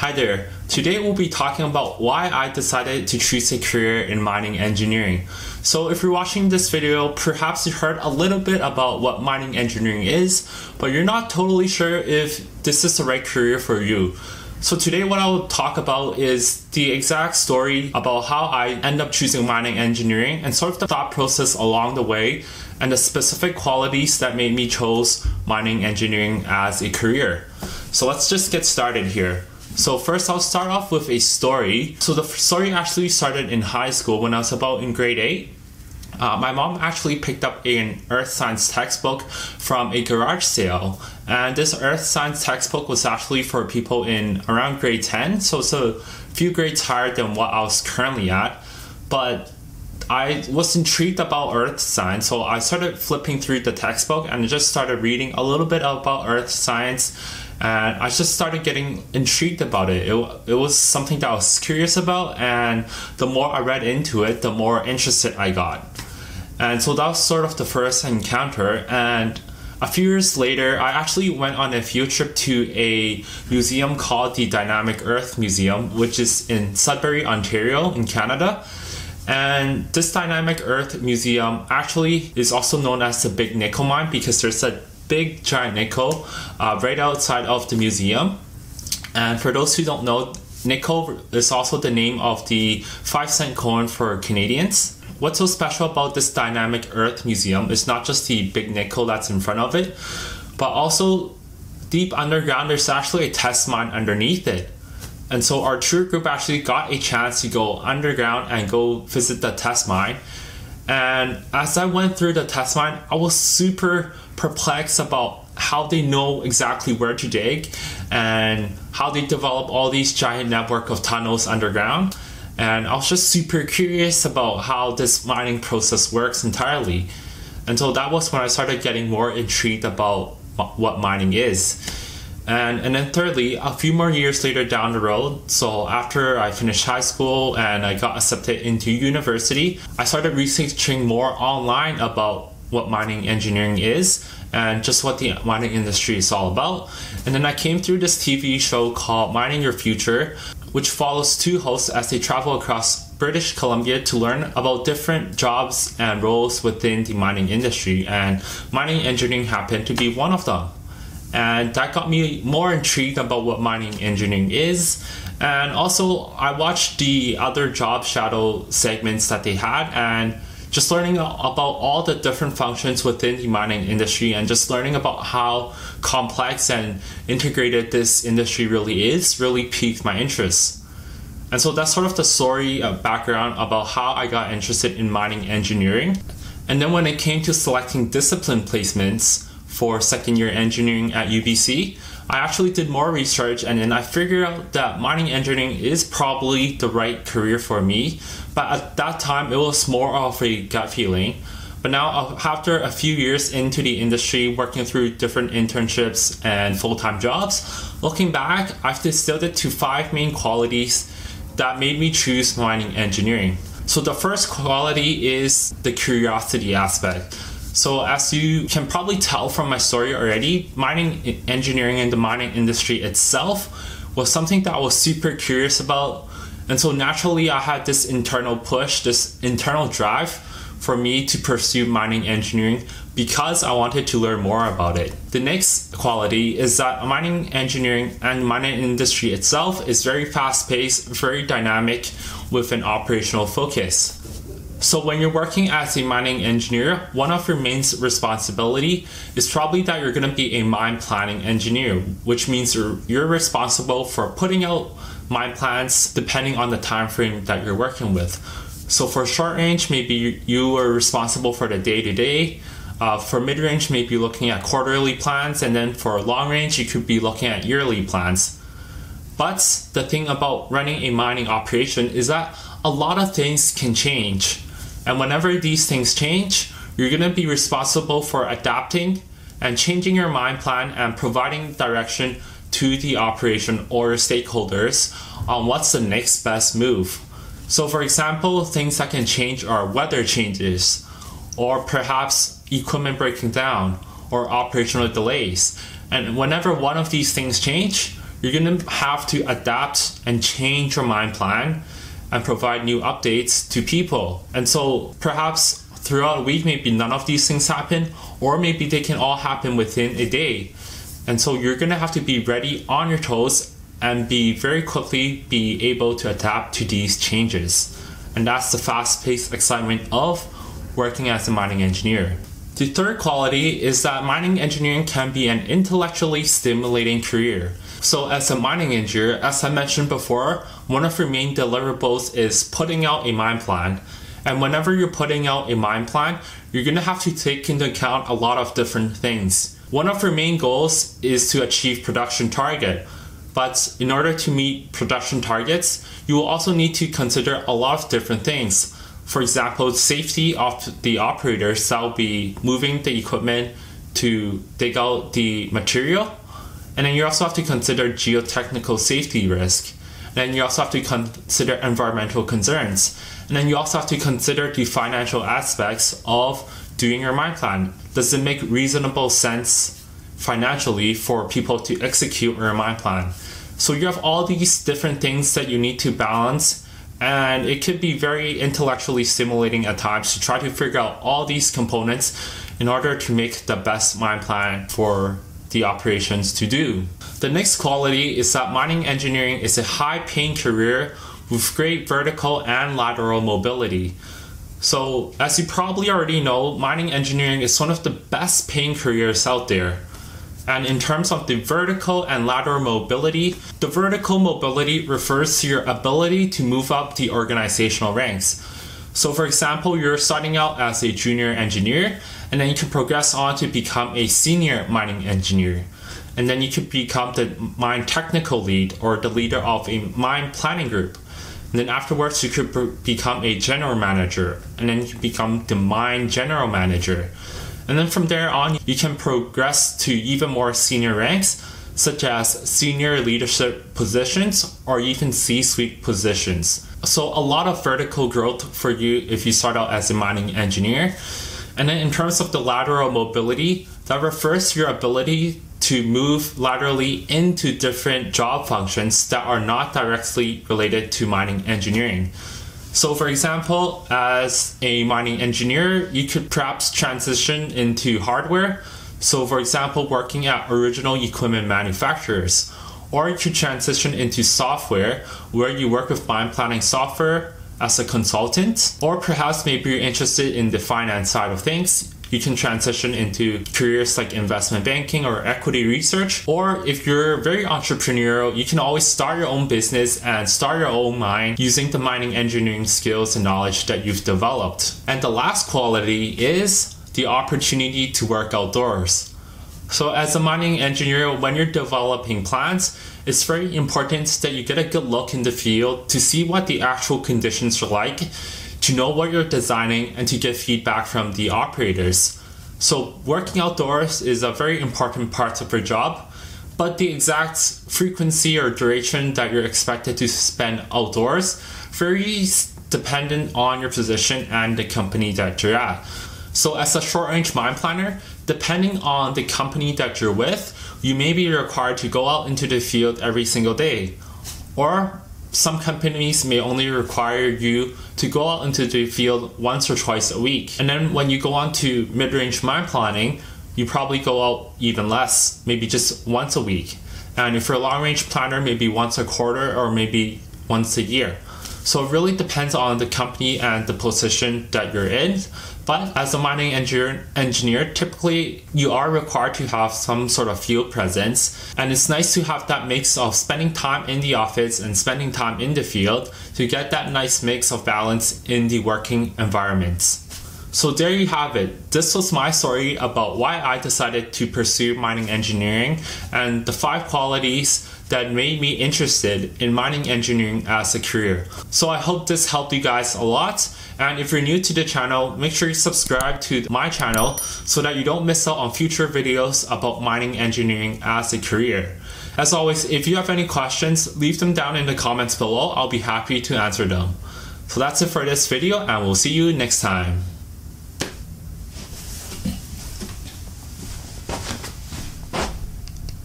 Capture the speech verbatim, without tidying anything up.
Hi there, today we'll be talking about why I decided to choose a career in mining engineering. So if you're watching this video, perhaps you heard a little bit about what mining engineering is, but you're not totally sure if this is the right career for you. So today what I will talk about is the exact story about how I end up choosing mining engineering and sort of the thought process along the way and the specific qualities that made me choose mining engineering as a career. So let's just get started here. So first, I'll start off with a story. So the story actually started in high school when I was about in grade eight. Uh, my mom actually picked up an earth science textbook from a garage sale. And this earth science textbook was actually for people in around grade ten. So it's a few grades higher than what I was currently at. But I was intrigued about earth science, so I started flipping through the textbook and just started reading a little bit about earth science, and I just started getting intrigued about it. It, it was something that I was curious about, and the more I read into it, the more interested I got. And so that was sort of the first encounter, and a few years later, I actually went on a field trip to a museum called the Dynamic Earth Museum, which is in Sudbury, Ontario in Canada. And this Dynamic Earth Museum actually is also known as the Big Nickel Mine because there's a big giant nickel uh, right outside of the museum. And for those who don't know, nickel is also the name of the five cent coin for Canadians. What's so special about this Dynamic Earth Museum is not just the big nickel that's in front of it, but also deep underground there's actually a test mine underneath it. And so our tour group actually got a chance to go underground and go visit the test mine. And as I went through the test mine, I was super perplexed about how they know exactly where to dig and how they develop all these giant network of tunnels underground. And I was just super curious about how this mining process works entirely. And so that was when I started getting more intrigued about what mining is. And, and then thirdly, a few more years later down the road, so after I finished high school and I got accepted into university, I started researching more online about what mining engineering is and just what the mining industry is all about. And then I came through this T V show called Mining Your Future, which follows two hosts as they travel across British Columbia to learn about different jobs and roles within the mining industry. And mining engineering happened to be one of them. And that got me more intrigued about what mining engineering is. And also I watched the other job shadow segments that they had and just learning about all the different functions within the mining industry and just learning about how complex and integrated this industry really is really piqued my interest. And so that's sort of the story uh, background about how I got interested in mining engineering. And then when it came to selecting discipline placements for second year engineering at U B C, I actually did more research and then I figured out that mining engineering is probably the right career for me. But at that time, it was more of a gut feeling. But now after a few years into the industry, working through different internships and full-time jobs, looking back, I've distilled it to five main qualities that made me choose mining engineering. So the first quality is the curiosity aspect. So as you can probably tell from my story already, mining engineering and the mining industry itself was something that I was super curious about. And so naturally I had this internal push, this internal drive for me to pursue mining engineering because I wanted to learn more about it. The next quality is that mining engineering and mining industry itself is very fast-paced, very dynamic with an operational focus. So when you're working as a mining engineer, one of your main responsibility is probably that you're going to be a mine planning engineer, which means you're, you're responsible for putting out mine plans depending on the time frame that you're working with. So for short range, maybe you, you are responsible for the day-to-day. Uh, for mid-range, maybe looking at quarterly plans, and then for long range, you could be looking at yearly plans. But the thing about running a mining operation is that a lot of things can change. And whenever these things change, you're going to be responsible for adapting and changing your mine plan and providing direction to the operation or stakeholders on what's the next best move. So for example, things that can change are weather changes, or perhaps equipment breaking down, or operational delays. And whenever one of these things change, You're gonna have to adapt and change your mine plan and provide new updates to people. And so perhaps throughout a week, maybe none of these things happen, or maybe they can all happen within a day. And so you're gonna have to be ready on your toes and be very quickly be able to adapt to these changes. And that's the fast-paced excitement of working as a mining engineer. The third quality is that mining engineering can be an intellectually stimulating career. So as a mining engineer, as I mentioned before, one of your main deliverables is putting out a mine plan. And whenever you're putting out a mine plan, you're gonna have to take into account a lot of different things. One of your main goals is to achieve production target. But in order to meet production targets, you will also need to consider a lot of different things. For example, safety of the operators that will be moving the equipment to dig out the material. And then you also have to consider geotechnical safety risk. And then you also have to consider environmental concerns. And then you also have to consider the financial aspects of doing your mine plan. Does it make reasonable sense financially for people to execute your mine plan? So you have all these different things that you need to balance, and it could be very intellectually stimulating at times to try to figure out all these components in order to make the best mine plan for the operations to do. The next quality is that mining engineering is a high-paying career with great vertical and lateral mobility. So as you probably already know, mining engineering is one of the best paying careers out there. And in terms of the vertical and lateral mobility, the vertical mobility refers to your ability to move up the organizational ranks. So for example, you're starting out as a junior engineer, and then you can progress on to become a senior mining engineer. And then you could become the mine technical lead or the leader of a mine planning group. And then afterwards, you could become a general manager, and then you can become the mine general manager. And then from there on, you can progress to even more senior ranks, such as senior leadership positions or even C-suite positions. So a lot of vertical growth for you if you start out as a mining engineer. And then in terms of the lateral mobility, that refers to your ability to move laterally into different job functions that are not directly related to mining engineering. So for example, as a mining engineer, you could perhaps transition into hardware. So for example, working at original equipment manufacturers, or you could transition into software where you work with mine planning software as a consultant, or perhaps maybe you're interested in the finance side of things. You can transition into careers like investment banking or equity research. Or if you're very entrepreneurial, you can always start your own business and start your own mine using the mining engineering skills and knowledge that you've developed. And the last quality is the opportunity to work outdoors. So as a mining engineer, when you're developing plans, it's very important that you get a good look in the field to see what the actual conditions are like, to know what you're designing, and to get feedback from the operators. So working outdoors is a very important part of your job, but the exact frequency or duration that you're expected to spend outdoors varies dependent on your position and the company that you're at. So as a short-range mine planner, depending on the company that you're with, you may be required to go out into the field every single day, or some companies may only require you to go out into the field once or twice a week. And then when you go on to mid-range mine planning, you probably go out even less, maybe just once a week. And if you're a long-range planner, maybe once a quarter or maybe once a year. So it really depends on the company and the position that you're in. But as a mining engineer, engineer, typically you are required to have some sort of field presence. And it's nice to have that mix of spending time in the office and spending time in the field to get that nice mix of balance in the working environments. So there you have it. This was my story about why I decided to pursue mining engineering and the five qualities that made me interested in mining engineering as a career. So I hope this helped you guys a lot. And if you're new to the channel, make sure you subscribe to my channel so that you don't miss out on future videos about mining engineering as a career. As always, if you have any questions, leave them down in the comments below. I'll be happy to answer them. So that's it for this video, and we'll see you next time.